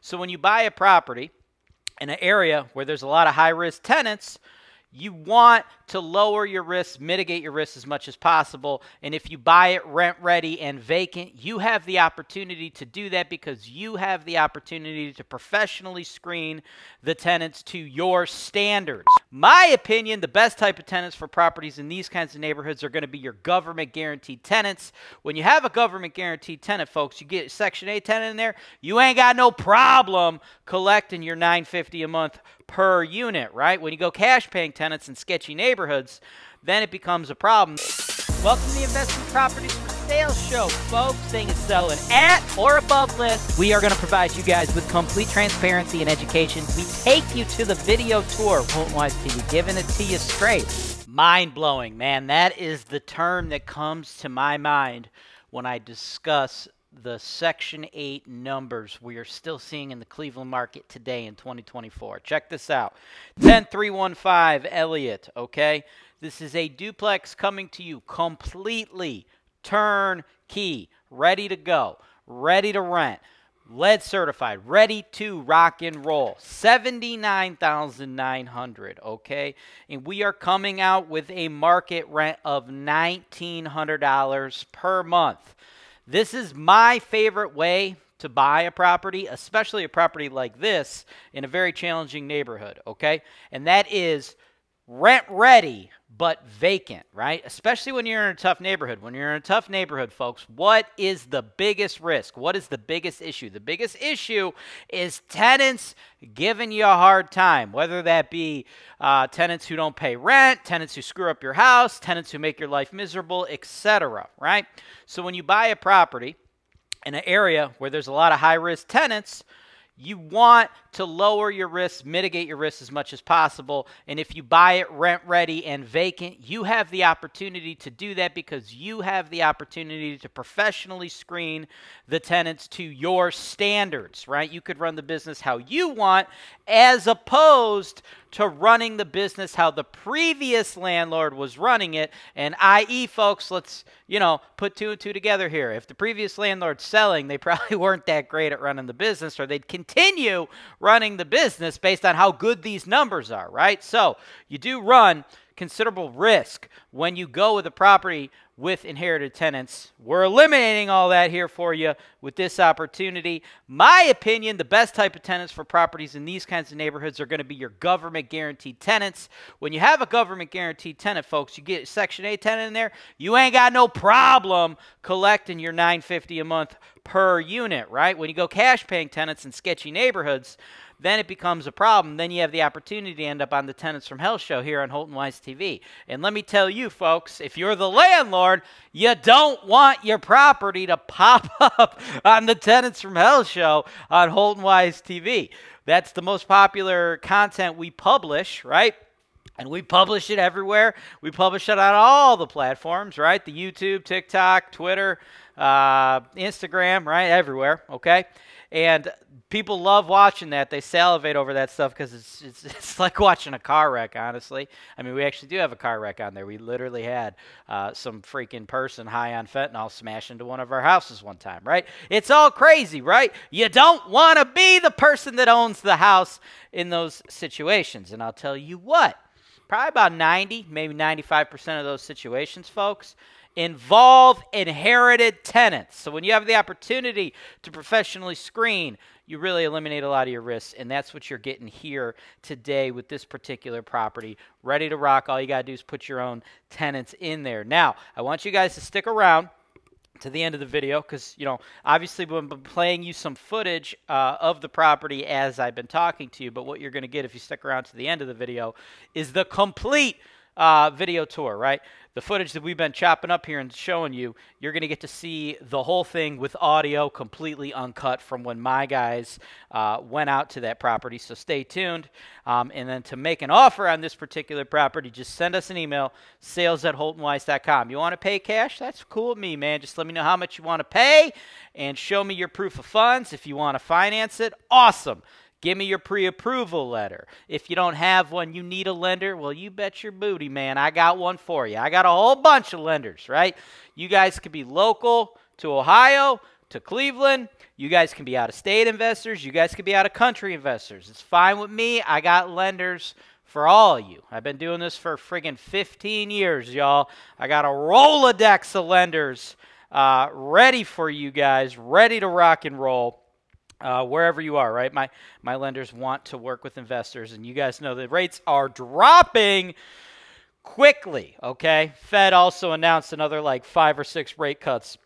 So when you buy a property in an area where there's a lot of high-risk tenants, you want to lower your risks, mitigate your risks as much as possible. And if you buy it rent-ready and vacant, you have the opportunity to do that because you have the opportunity to professionally screen the tenants to your standards. My opinion, the best type of tenants for properties in these kinds of neighborhoods are going to be your government-guaranteed tenants. When you have a government-guaranteed tenant, folks, you get a Section 8 tenant in there, you ain't got no problem collecting your $9.50 a month per unit, right? When you go cash-paying tenants in sketchy neighborhoods, then it becomes a problem. Welcome to the Investing Properties for Sale show, folks. Thing is selling at or above list. We are going to provide you guys with complete transparency and education. We take you to the video tour, Holton-Wise TV, giving it to you straight. Mind-blowing, man. That is the term that comes to my mind when I discuss the Section 8 numbers we are still seeing in the Cleveland market today in 2024. Check this out. 10315 Eliot, okay? This is a duplex coming to you completely turnkey, ready to go, ready to rent, lead certified, ready to rock and roll. $79,900, okay? And we are coming out with a market rent of $1,900 per month. This is my favorite way to buy a property, especially a property like this in a very challenging neighborhood, okay? And that is rent ready but vacant, right? Especially when you're in a tough neighborhood. When you're in a tough neighborhood, folks, what is the biggest risk? What is the biggest issue? The biggest issue is tenants giving you a hard time, whether that be tenants who don't pay rent, tenants who screw up your house, tenants who make your life miserable, etc., right? So when you buy a property in an area where there's a lot of high-risk tenants, you want to lower your risks, mitigate your risks as much as possible. And if you buy it rent ready and vacant, you have the opportunity to do that because you have the opportunity to professionally screen the tenants to your standards, right? You could run the business how you want as opposed to running the business how the previous landlord was running it. And i.e., folks, let's, you know, put two and two together here. If the previous landlord's selling, they probably weren't that great at running the business, or they'd continue running the business based on how good these numbers are, right? So you do run considerable risk when you go with a property with inherited tenants. We're eliminating all that here for you with this opportunity. My opinion, the best type of tenants for properties in these kinds of neighborhoods are going to be your government guaranteed tenants. When you have a government guaranteed tenant, folks, you get a Section 8 tenant in there, you ain't got no problem collecting your $9.50 a month per unit, right? When you go cash paying tenants in sketchy neighborhoods, then it becomes a problem. Then you have the opportunity to end up on the Tenants from Hell show here on Holton-Wise TV. And let me tell you, folks, if you're the landlord, you don't want your property to pop up on the Tenants from Hell show on Holton-Wise TV. That's the most popular content we publish, right? And we publish it everywhere. We publish it on all the platforms, right? The YouTube, TikTok, Twitter, Instagram, right? Everywhere, okay? And people love watching that. They salivate over that stuff because it's like watching a car wreck, honestly. I mean, we actually do have a car wreck on there. We literally had some freaking person high on fentanyl smash into one of our houses one time, right? It's all crazy, right? You don't want to be the person that owns the house in those situations. And I'll tell you what, probably about 90, maybe 95% of those situations, folks, involve inherited tenants. So when you have the opportunity to professionally screen, you really eliminate a lot of your risks, and that's what you're getting here today with this particular property. Ready to rock. All you got to do is put your own tenants in there. Now, I want you guys to stick around to the end of the video because, you know, obviously we've been playing you some footage of the property as I've been talking to you, but what you're going to get if you stick around to the end of the video is the complete video tour, right? The footage that we've been chopping up here and showing you, you're going to get to see the whole thing with audio completely uncut from when my guys went out to that property. So stay tuned. And then to make an offer on this particular property, just send us an email, sales@holton-wise.com. You want to pay cash? That's cool with me, man. Just let me know how much you want to pay and show me your proof of funds. If you want to finance it, awesome. Give me your pre-approval letter. If you don't have one, you need a lender, well, you bet your booty, man. I got one for you. I got a whole bunch of lenders, right? You guys could be local to Ohio, to Cleveland. You guys can be out-of-state investors. You guys can be out-of-country investors. It's fine with me. I got lenders for all of you. I've been doing this for friggin' 15 years, y'all. I got a Rolodex of lenders ready for you guys, ready to rock and roll. Wherever you are, right? My lenders want to work with investors, and you guys know the rates are dropping quickly, okay? Fed also announced another like 5 or 6 rate cuts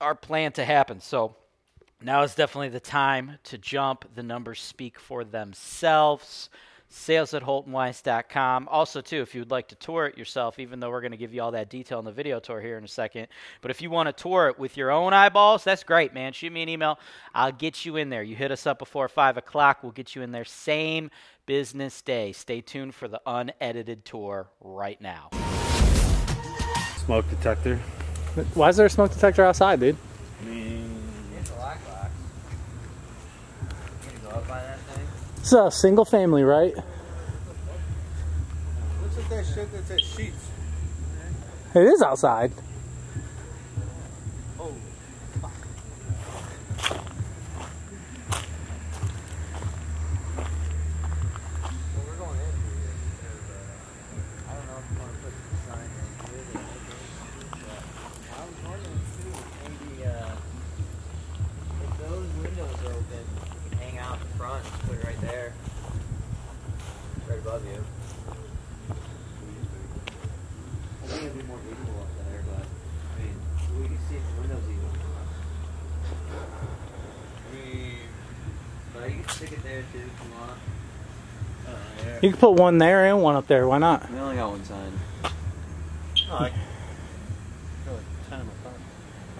are planned to happen. So now is definitely the time to jump. The numbers speak for themselves. Sales at holton-wise.com. Also, too, if you would like to tour it yourself, even though we're going to give you all that detail in the video tour here in a second, but if you want to tour it with your own eyeballs, that's great, man. Shoot me an email. I'll get you in there. You hit us up before 5 o'clock. We'll get you in there same business day. Stay tuned for the unedited tour right now. Smoke detector. Why is there a smoke detector outside, dude? I mean, it's a lockbox. Can you go up by that thing? It's a single family, right? Looks like that shit that's at Sheets. It is outside. Oh, fuck. Well, we're going in here because I don't know if we want to put the sign in here. I was wondering too, maybe if those windows open, hang out in front, put it right there, right above you. I think it'd be more visible up there, but I mean, we can see if the windows even. I mean, but you can stick it there too if you want. There. You can put one there and one up there. Why not? We only got one sign. Oh, I got like 10 in my car.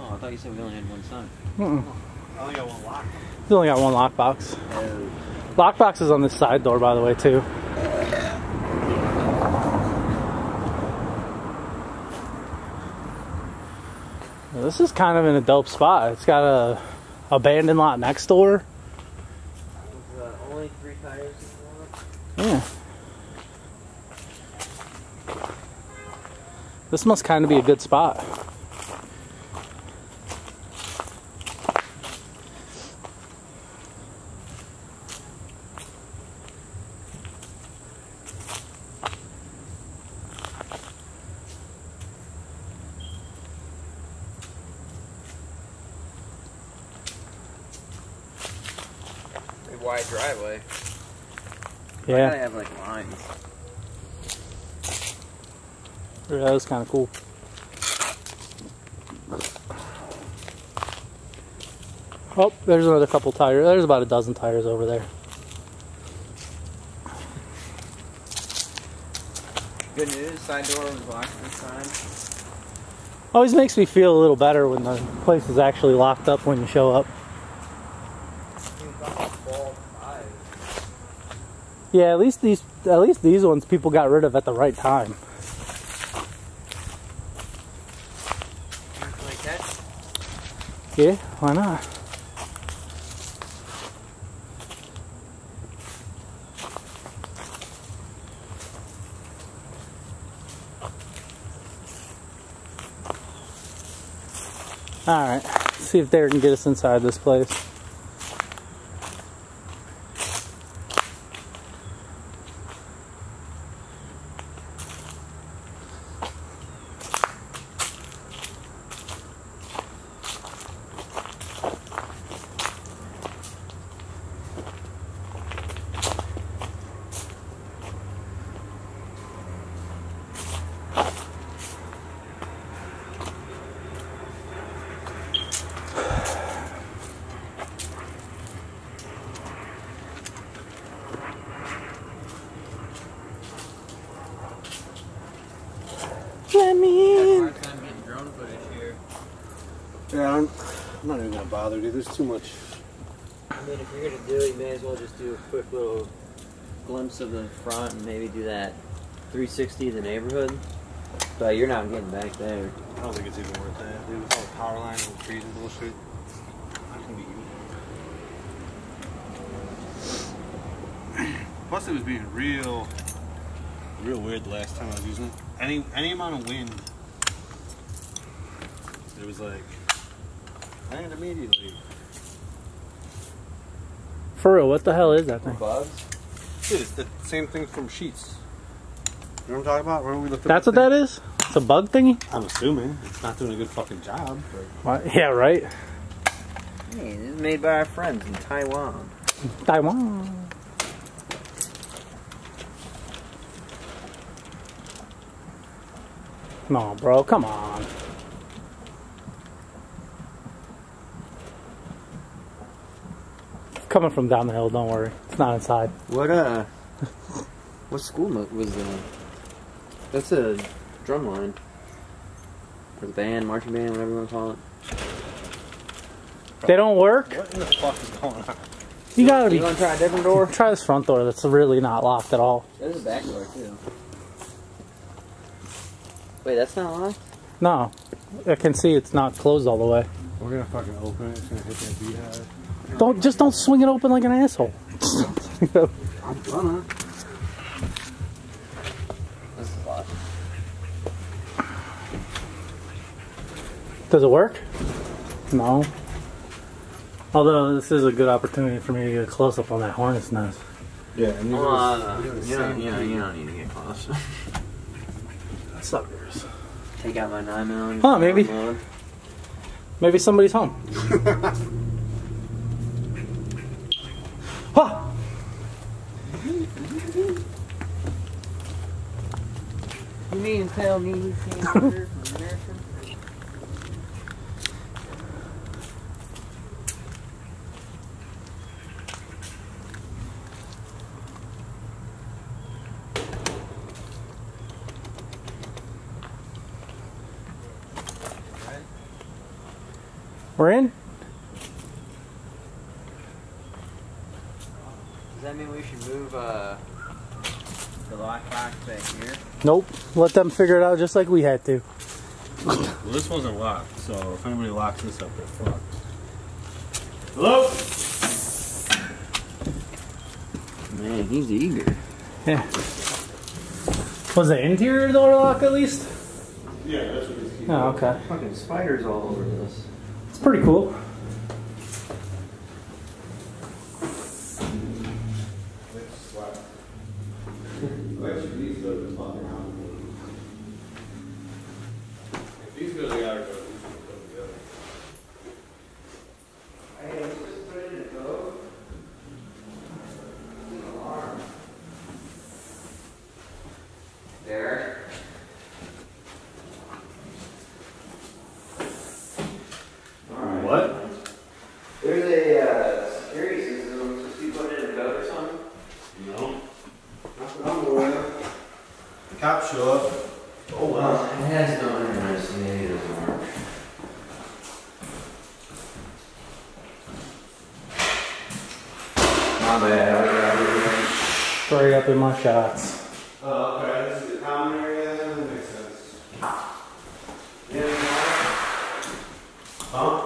Oh, I thought you said we only had one sign. Mm-mm. Oh. I only got one lock. He's only got one lockbox. Oh. Lockbox is on this side door, by the way, too. Now, this is kind of an adult spot. It's got a abandoned lot next door. Only 3 tires. Yeah. This must kind of be a good spot. Wide driveway. Yeah. I gotta have like lines. Yeah, that was kind of cool. Oh, there's another couple tires. There's about a dozen tires over there. Good news, side door was locked this time. Always makes me feel a little better when the place is actually locked up when you show up. Yeah, at least these ones people got rid of at the right time. Like that? Yeah, why not? All right, let's see if Derek can get us inside this place. Yeah, I'm not even gonna bother, dude. There's too much. I mean, if you're gonna do it, you may as well just do a quick little glimpse of the front and maybe do that 360 of the neighborhood. But you're not getting back there. I don't think it's even worth that, dude. With all the power lines and trees and bullshit. I can be using it. Plus, it was being real weird the last time I was using it. Any amount of wind, it was like. And immediately. For real, what the hell is that thing? Bugs? Dude, it's the same thing from sheets. You know what I'm talking about? Remember we looked at That's what that is? It's a bug thingy? I'm assuming. It's not doing a good fucking job. But... What? Yeah, right? Hey, this is made by our friends in Taiwan. Taiwan. Come on, bro. Come on. It's coming from down the hill. Don't worry. It's not inside. What school was that? That's a drum line. Or the band, marching band, whatever you want to call it. They don't work? What in the fuck is going on? You gotta be... You wanna try a different door? Try this front door that's really not locked at all. There's a back door too. Wait, that's not locked? No. I can see it's not closed all the way. We're gonna fucking open it, it's gonna hit that beehive. Just don't swing it open like an asshole. I'm gonna. This is locked. Does it work? No. Although, this is a good opportunity for me to get a close-up on that hornet's nest. Yeah, and you don't need to get close. Suckers. Take out my 9mm. Oh, maybe somebody's home. Huh! You mean tell me you came here from America? We're in? Does that mean we should move the lockbox back here? Nope. Let them figure it out just like we had to. Well, this wasn't locked, so if anybody locks this up, they're fucked. Hello? Man, he's eager. Yeah. Was the interior door locked at least? Yeah, that's what he's keeping. Oh, okay. Fucking spiders all over this. It's pretty cool. Straight up in my shots. Oh, okay. This is the common area. That makes sense. Yeah. Huh?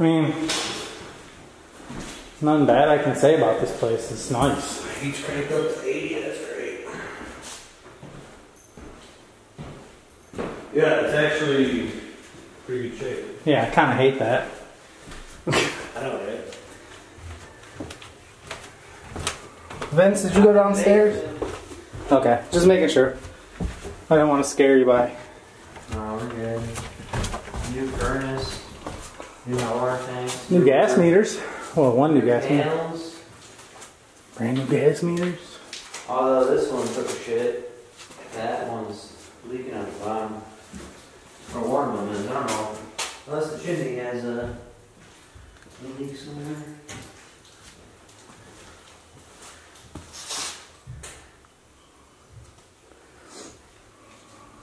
I mean... Nothing bad I can say about this place. It's nice. He cranked up to 80. That's great. Yeah, it's actually pretty good shape. Yeah, I kind of hate that. I know, right? Vince, did you go downstairs? Okay, just making sure. I don't want to scare you by. No, we're good. New furnace. New water tanks. New gas meters. Well, one new gas meter. Brand new gas meters. Although this one took a shit. That one's leaking on the bottom. Or one of them is, I don't know. Unless the chimney has a leak somewhere.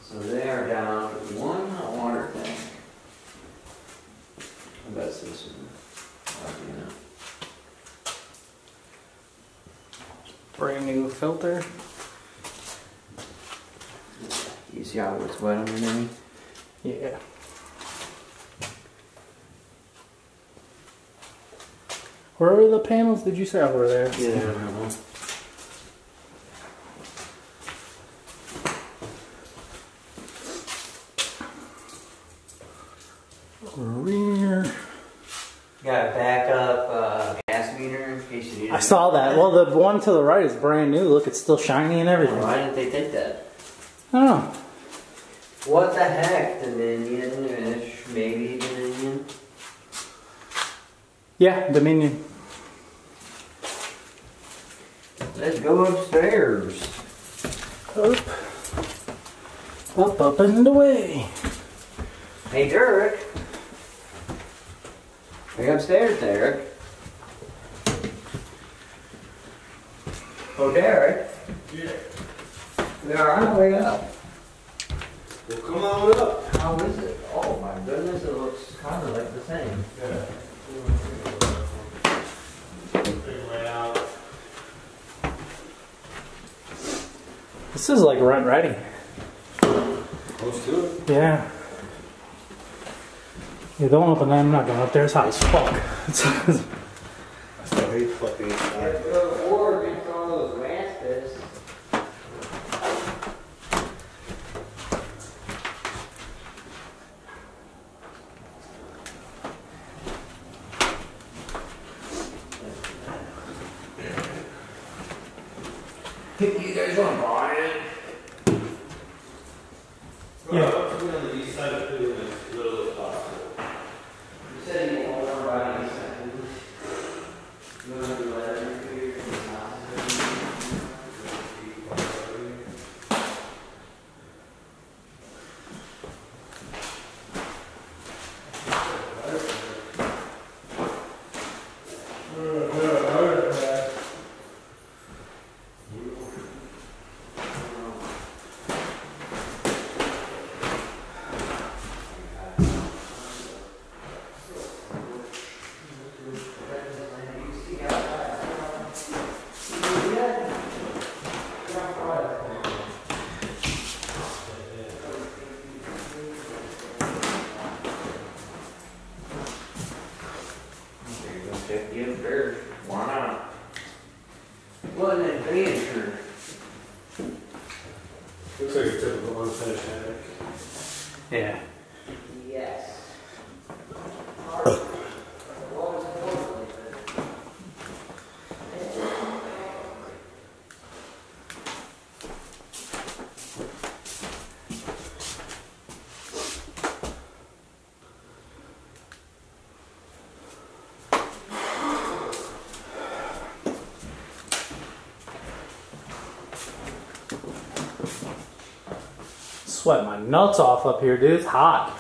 So they are down one water tank. I bet it's this one. Brand new filter. You see how it's wet underneath? Yeah. Where are the panels? Did you say over there? Yeah, there are one. Rear. Got a backup gas meter in case you need it. I saw that. Well, the one to the right is brand new. Look, it's still shiny and everything. Why didn't they take that? I don't know. What the heck, Dominion-ish, maybe Dominion? Yeah, Dominion. Let's go upstairs. Up and away. Hey, Derek. Are you upstairs, Derek? Oh, Derek? Yeah. They're on the way up. Well, come on up. How is it? Oh my goodness, it looks kind of like the same. Yeah. This is like rent ready. Close to it. Yeah. Yeah, don't open that. I'm not going up there. It's hot as fuck. I still hate fucking inside. Or get all those masters. You guys want to buy it? Yeah. On the east side of Cleveland as little as possible. You said you want to buy it on the east side of Cleveland. You want to do whatever you do Sweat my nuts off up here, dude. It's hot.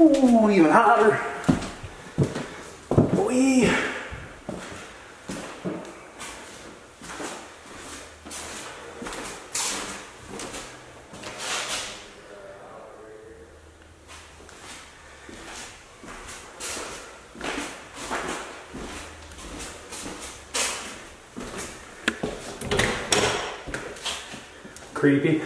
Ooh, even hotter. Wee. Creepy.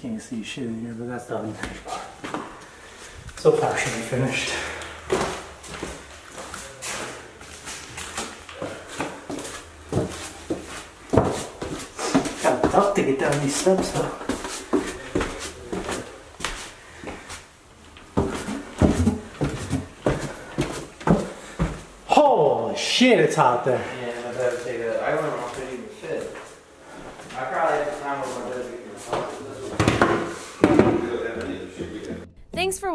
Can't see shit in here, but that's the unfinished part. So partially finished. It's kind of tough to get down these steps though. Holy shit, it's hot there. Yeah, I better take that. I went off and even fit. I probably at the time was my dad. Thanks for